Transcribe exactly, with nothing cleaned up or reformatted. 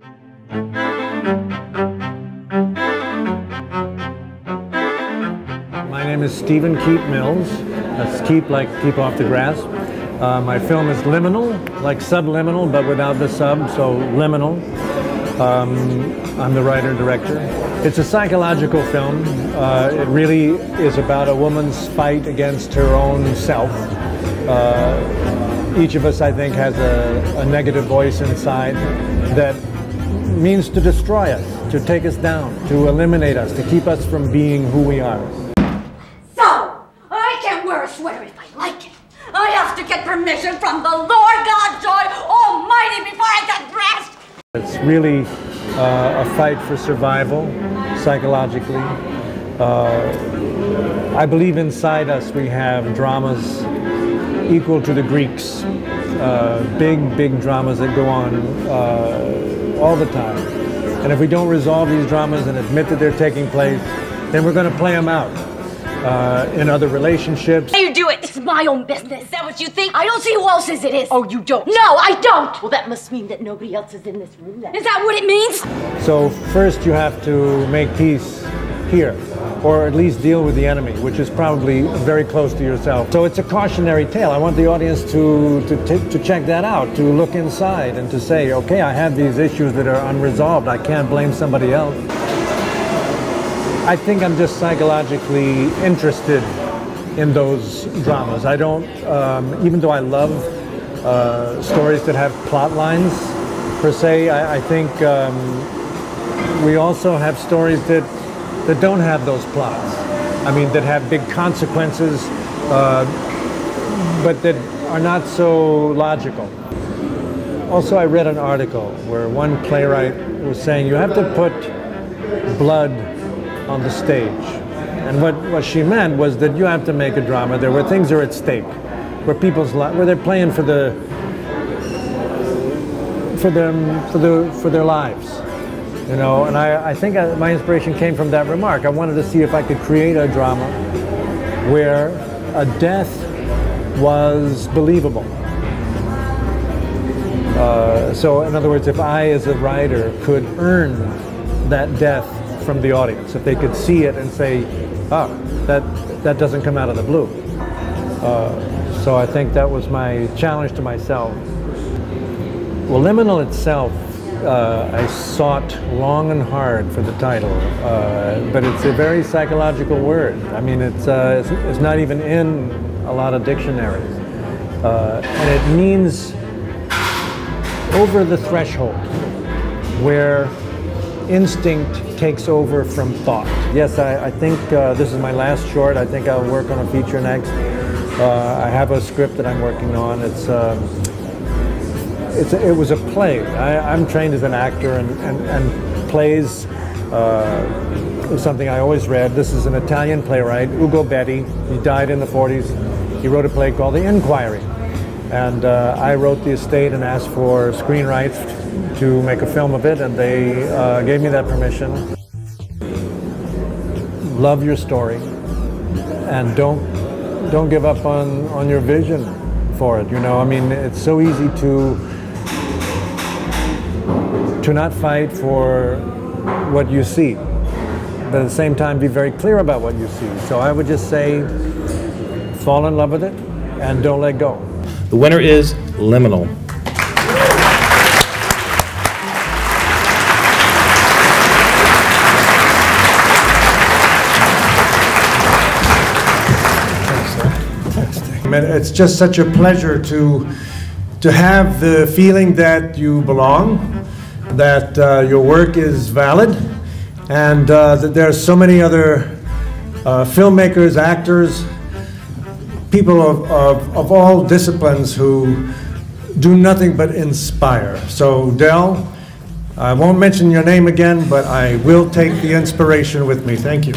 My name is Stephen Keep Mills. That's keep like keep off the grass. Uh, my film is liminal, like subliminal, but without the sub, so liminal. Um, I'm the writer and director. It's a psychological film. Uh, it really is about a woman's fight against her own self. Uh, each of us, I think, has a, a negative voice inside that means to destroy us, to take us down, to eliminate us, to keep us from being who we are. So, I can wear a sweater if I like it. I have to get permission from the Lord God, Joy Almighty, before I get dressed. It's really uh, a fight for survival, psychologically. Uh, I believe inside us we have dramas equal to the Greeks. Uh, big, big dramas that go on uh, all the time. And if we don't resolve these dramas and admit that they're taking place, then we're going to play them out uh, in other relationships. How you do it? It's my own business. Is that what you think? I don't see who else says it is. Oh, you don't? No, I don't. Well, that must mean that nobody else is in this room then. Is that what it means? So first you have to make peace here, or at least deal with the enemy, which is probably very close to yourself. So it's a cautionary tale. I want the audience to, to, t to check that out, to look inside and to say, okay, I have these issues that are unresolved. I can't blame somebody else. I think I'm just psychologically interested in those dramas. I don't, um, even though I love uh, stories that have plot lines, per se, I, I think um, we also have stories that that don't have those plots. I mean, that have big consequences, uh, but that are not so logical. Also, I read an article where one playwright was saying you have to put blood on the stage. And what, what she meant was that you have to make a drama there where things are at stake, where people's li where they're playing for the for them for the for their lives. You know, and I, I think I, my inspiration came from that remark. I wanted to see if I could create a drama where a death was believable. Uh, so, in other words, if I, as a writer, could earn that death from the audience, if they could see it and say, "Oh, that that doesn't come out of the blue." Uh, so, I think that was my challenge to myself. Well, liminal itself. Uh, I sought long and hard for the title, uh, but it's a very psychological word. I mean, it's, uh, it's, it's not even in a lot of dictionaries. Uh, and it means over the threshold where instinct takes over from thought. Yes, I, I think uh, this is my last short. I think I'll work on a feature next. Uh, I have a script that I'm working on. It's. Uh, It's a, it was a play. I, I'm trained as an actor, and, and, and plays uh, was something I always read. This is an Italian playwright, Ugo Betti. He died in the forties. He wrote a play called The Inquiry. And uh, I wrote the estate and asked for screen rights to make a film of it, and they uh, gave me that permission. Love your story, and don't, don't give up on, on your vision for it. You know, I mean, it's so easy to to not fight for what you see, but at the same time be very clear about what you see. So I would just say, fall in love with it and don't let go. The winner is liminal. And it's just such a pleasure to to have the feeling that you belong, that uh, your work is valid, and uh, that there are so many other uh, filmmakers, actors, people of, of, of all disciplines who do nothing but inspire. So Del, I won't mention your name again, but I will take the inspiration with me. Thank you.